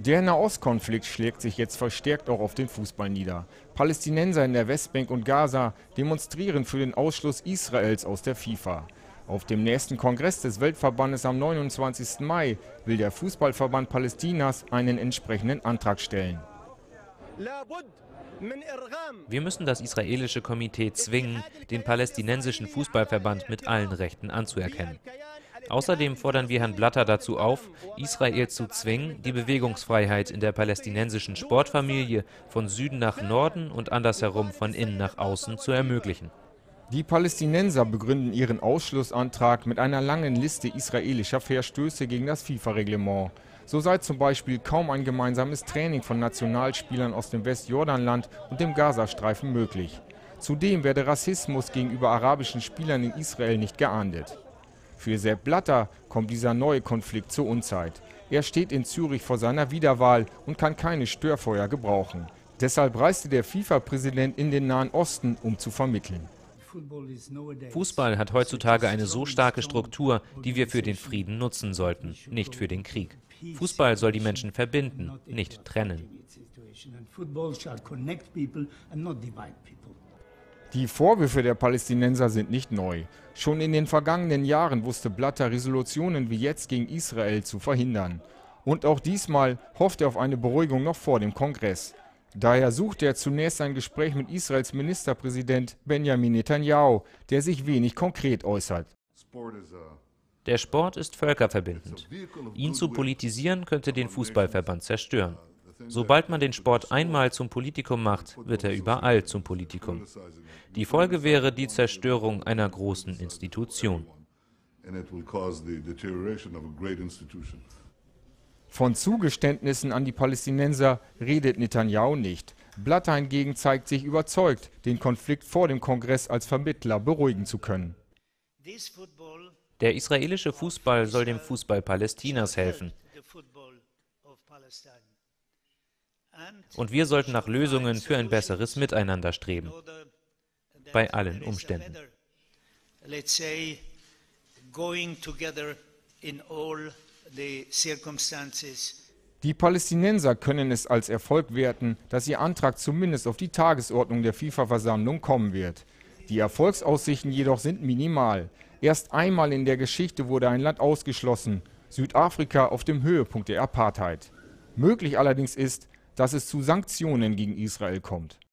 Der Nahostkonflikt schlägt sich jetzt verstärkt auch auf den Fußball nieder. Palästinenser in der Westbank und Gaza demonstrieren für den Ausschluss Israels aus der FIFA. Auf dem nächsten Kongress des Weltverbandes am 29. Mai will der Fußballverband Palästinas einen entsprechenden Antrag stellen. Wir müssen das israelische Komitee zwingen, den palästinensischen Fußballverband mit allen Rechten anzuerkennen. Außerdem fordern wir Herrn Blatter dazu auf, Israel zu zwingen, die Bewegungsfreiheit in der palästinensischen Sportfamilie von Süden nach Norden und andersherum von innen nach außen zu ermöglichen. Die Palästinenser begründen ihren Ausschlussantrag mit einer langen Liste israelischer Verstöße gegen das FIFA-Reglement. So sei zum Beispiel kaum ein gemeinsames Training von Nationalspielern aus dem Westjordanland und dem Gazastreifen möglich. Zudem werde Rassismus gegenüber arabischen Spielern in Israel nicht geahndet. Für Sepp Blatter kommt dieser neue Konflikt zur Unzeit. Er steht in Zürich vor seiner Wiederwahl und kann keine Störfeuer gebrauchen. Deshalb reiste der FIFA-Präsident in den Nahen Osten, um zu vermitteln. Fußball hat heutzutage eine so starke Struktur, die wir für den Frieden nutzen sollten, nicht für den Krieg. Fußball soll die Menschen verbinden, nicht trennen. Die Vorwürfe der Palästinenser sind nicht neu. Schon in den vergangenen Jahren wusste Blatter, Resolutionen wie jetzt gegen Israel zu verhindern. Und auch diesmal hofft er auf eine Beruhigung noch vor dem Kongress. Daher sucht er zunächst ein Gespräch mit Israels Ministerpräsident Benjamin Netanyahu, der sich wenig konkret äußert. Der Sport ist völkerverbindend. Ihn zu politisieren, könnte den Fußballverband zerstören. Sobald man den Sport einmal zum Politikum macht, wird er überall zum Politikum. Die Folge wäre die Zerstörung einer großen Institution. Von Zugeständnissen an die Palästinenser redet Netanyahu nicht. Blatter hingegen zeigt sich überzeugt, den Konflikt vor dem Kongress als Vermittler beruhigen zu können. Der israelische Fußball soll dem Fußball Palästinas helfen. Und wir sollten nach Lösungen für ein besseres Miteinander streben. Bei allen Umständen. Die Palästinenser können es als Erfolg werten, dass ihr Antrag zumindest auf die Tagesordnung der FIFA-Versammlung kommen wird. Die Erfolgsaussichten jedoch sind minimal. Erst einmal in der Geschichte wurde ein Land ausgeschlossen, Südafrika auf dem Höhepunkt der Apartheid. Möglich allerdings ist, dass es zu Sanktionen gegen Israel kommt.